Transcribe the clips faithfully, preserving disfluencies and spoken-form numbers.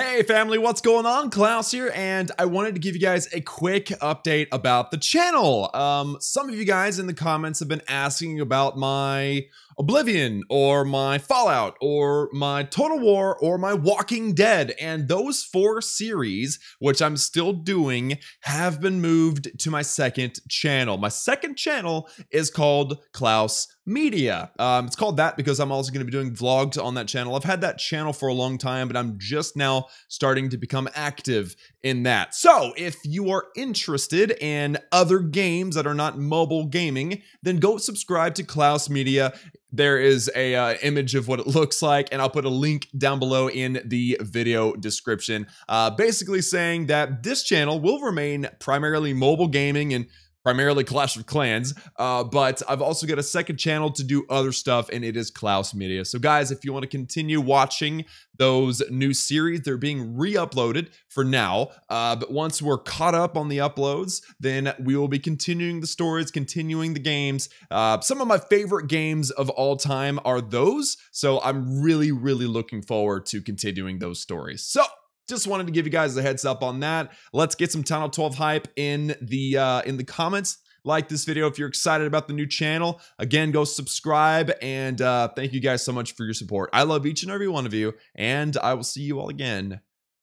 Hey family, what's going on? Klaus here, and I wanted to give you guys a quick update about the channel. Um, some of you guys in the comments have been asking about my Oblivion, or my Fallout, or my Total War, or my Walking Dead, and those four series, which I'm still doing, have been moved to my second channel. My second channel is called Klaus Media. Um, it's called that because I'm also going to be doing vlogs on that channel. I've had that channel for a long time, but I'm just now starting to become active in that. So if you are interested in other games that are not mobile gaming, then go subscribe to Klaus Media. There is a uh, image of what it looks like, and I'll put a link down below in the video description, uh, basically saying that this channel will remain primarily mobile gaming and primarily Clash of Clans, uh, but I've also got a second channel to do other stuff, and it is Klaus Media. So guys, if you want to continue watching those new series, they're being re-uploaded for now, uh, but once we're caught up on the uploads, then we will be continuing the stories, continuing the games. Uh, some of my favorite games of all time are those, so I'm really, really looking forward to continuing those stories. So just wanted to give you guys a heads up on that. Let's get some Town Hall twelve hype in the uh, in the comments. Like this video if you're excited about the new channel. Again, go subscribe, and uh, thank you guys so much for your support. I love each and every one of you, and I will see you all again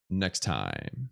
next time.